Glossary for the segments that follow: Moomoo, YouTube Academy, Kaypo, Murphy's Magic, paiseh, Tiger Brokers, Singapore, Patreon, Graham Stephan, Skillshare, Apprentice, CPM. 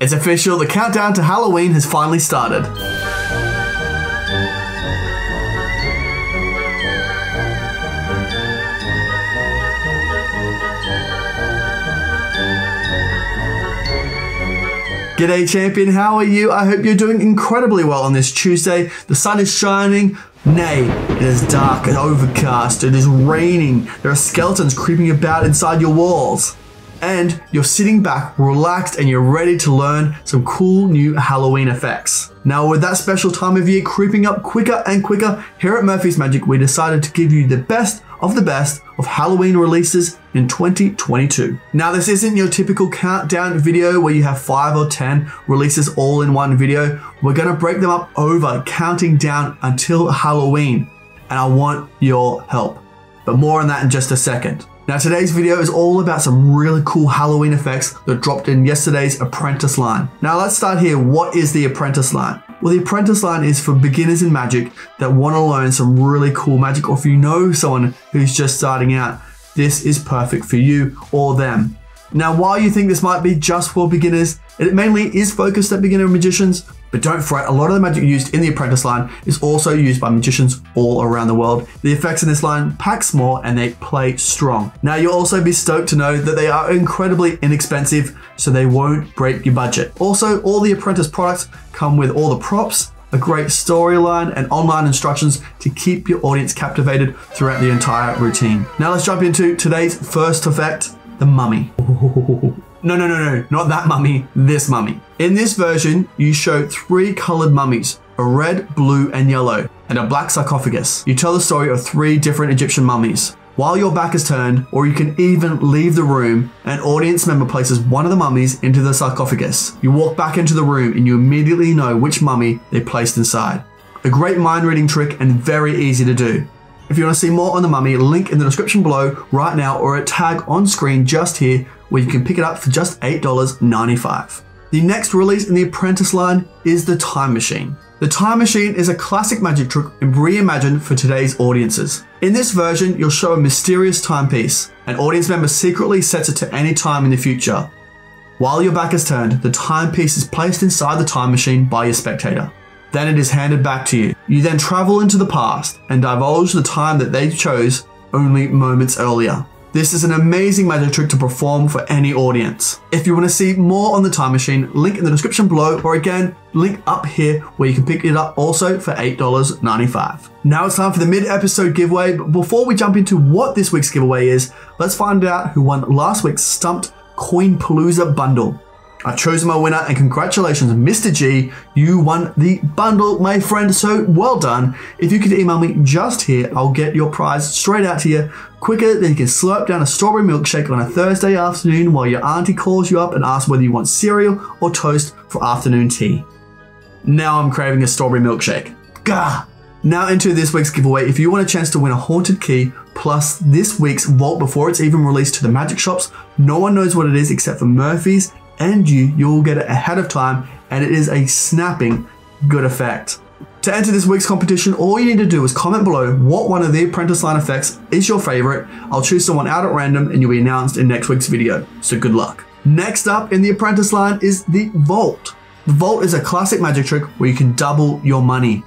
It's official, the countdown to Halloween has finally started. G'day champion, how are you? I hope you're doing incredibly well on this Tuesday. The sun is shining, nay, it is dark and overcast, it is raining, there are skeletons creeping about inside your walls. And you're sitting back, relaxed, and you're ready to learn some cool new Halloween effects. Now with that special time of year creeping up quicker and quicker, here at Murphy's Magic we decided to give you the best of Halloween releases in 2022. Now this isn't your typical countdown video where you have 5 or 10 releases all in one video. We're gonna break them up over counting down until Halloween, and I want your help. But more on that in just a second. Now today's video is all about some really cool Halloween effects that dropped in yesterday's Apprentice line. Now let's start here, what is the Apprentice line? Well, the Apprentice line is for beginners in magic that want to learn some really cool magic, or if you know someone who's just starting out, this is perfect for you or them. Now while you think this might be just for beginners, it mainly is focused at beginner magicians, but don't fret, a lot of the magic used in the Apprentice line is also used by magicians all around the world. The effects in this line pack small and they play strong. Now you'll also be stoked to know that they are incredibly inexpensive, so they won't break your budget. Also, all the Apprentice products come with all the props, a great storyline, and online instructions to keep your audience captivated throughout the entire routine. Now let's jump into today's first effect, the mummy. No, not that mummy, this mummy. In this version, you show 3 colored mummies, a red, blue, and yellow, and a black sarcophagus. You tell the story of 3 different Egyptian mummies. While your back is turned, or you can even leave the room, an audience member places one of the mummies into the sarcophagus. You walk back into the room and you immediately know which mummy they placed inside. A great mind reading trick and very easy to do. If you want to see more on the mummy, link in the description below right now, or a tag on screen just here where you can pick it up for just $8.95. The next release in the Apprentice line is the Time Machine. The Time Machine is a classic magic trick reimagined for today's audiences. In this version, you'll show a mysterious timepiece. An audience member secretly sets it to any time in the future. While your back is turned, the timepiece is placed inside the Time Machine by your spectator. Then it is handed back to you. You then travel into the past and divulge the time that they chose only moments earlier. This is an amazing magic trick to perform for any audience. If you want to see more on the Time Machine, link in the description below, or again, link up here where you can pick it up also for $8.95. Now it's time for the mid-episode giveaway, but before we jump into what this week's giveaway is, let's find out who won last week's Stumped Coinpalooza bundle. I've chosen my winner, and congratulations, Mr. G, you won the bundle, my friend, so well done. If you could email me just here, I'll get your prize straight out to you, quicker than you can slurp down a strawberry milkshake on a Thursday afternoon while your auntie calls you up and asks whether you want cereal or toast for afternoon tea. Now I'm craving a strawberry milkshake. Gah! Now into this week's giveaway. If you want a chance to win a haunted key plus this week's vault before it's even released to the magic shops, no one knows what it is except for Murphy's and you'll get it ahead of time, and it is a snapping good effect. To enter this week's competition, all you need to do is comment below what one of the Apprentice line effects is your favorite. I'll choose someone out at random and you'll be announced in next week's video, so good luck. Next up in the Apprentice line is the Vault. The Vault is a classic magic trick where you can double your money.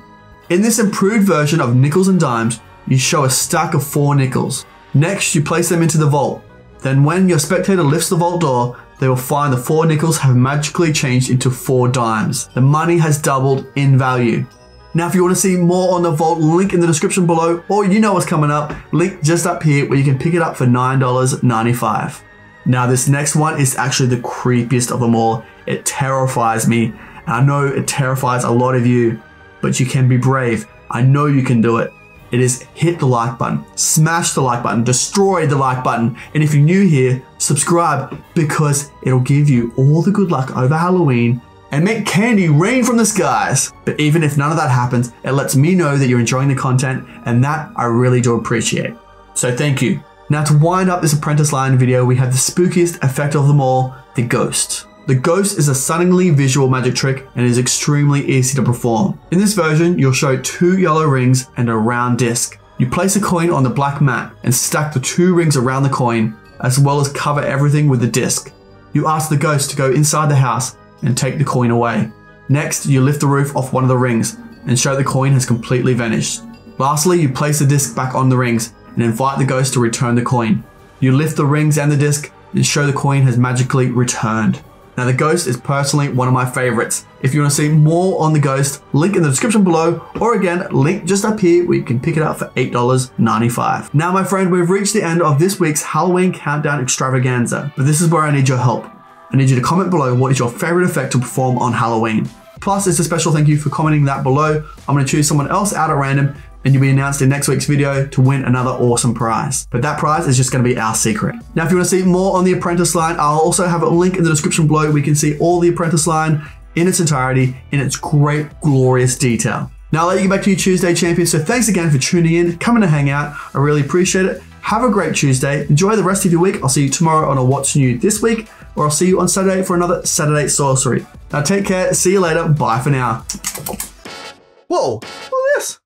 In this improved version of nickels and dimes, you show a stack of 4 nickels. Next, you place them into the vault. Then when your spectator lifts the vault door, they will find the 4 nickels have magically changed into 4 dimes. The money has doubled in value. Now, if you want to see more on the vault, link in the description below, or you know what's coming up, link just up here where you can pick it up for $9.95. Now, this next one is actually the creepiest of them all. It terrifies me, and I know it terrifies a lot of you, but you can be brave. I know you can do it. It is hit the like button, smash the like button, destroy the like button, and if you're new here, subscribe, because it'll give you all the good luck over Halloween and make candy rain from the skies. But even if none of that happens, it lets me know that you're enjoying the content, and that I really do appreciate. So thank you. Now to wind up this Apprentice line video, we have the spookiest effect of them all, the ghost. The ghost is a stunningly visual magic trick and is extremely easy to perform. In this version, you'll show 2 yellow rings and a round disc. You place a coin on the black mat and stack the 2 rings around the coin, as well as cover everything with the disc. You ask the ghost to go inside the house and take the coin away. Next, you lift the roof off one of the rings and show the coin has completely vanished. Lastly, you place the disc back on the rings and invite the ghost to return the coin. You lift the rings and the disc and show the coin has magically returned. Now, the ghost is personally one of my favorites. If you want to see more on the ghost, link in the description below, or again, link just up here where you can pick it up for $8.95. Now, my friend, we've reached the end of this week's Halloween Countdown Extravaganza, but this is where I need your help. I need you to comment below what is your favorite effect to perform on Halloween. Plus, it's a special thank you for commenting that below. I'm going to choose someone else out at random, and you'll be announced in next week's video to win another awesome prize. But that prize is just gonna be our secret. Now, if you wanna see more on the Apprentice line, I'll also have a link in the description below where you can see all the Apprentice line in its entirety, in its great, glorious detail. Now, I'll let you get back to your Tuesday, champions. So thanks again for tuning in, coming to hang out. I really appreciate it. Have a great Tuesday. Enjoy the rest of your week. I'll see you tomorrow on a What's New This Week, or I'll see you on Saturday for another Saturday Sorcery. Now, take care, see you later, bye for now. Whoa, look at this.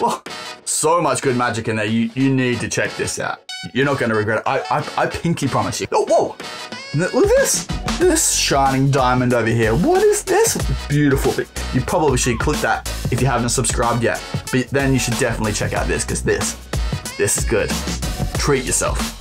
Well, so much good magic in there. You need to check this out. You're not going to regret it. I pinky promise you. Oh, whoa. Look at this. This shining diamond over here. What is this? Beautiful thing. You probably should click that if you haven't subscribed yet. But then you should definitely check out this, because this is good. Treat yourself.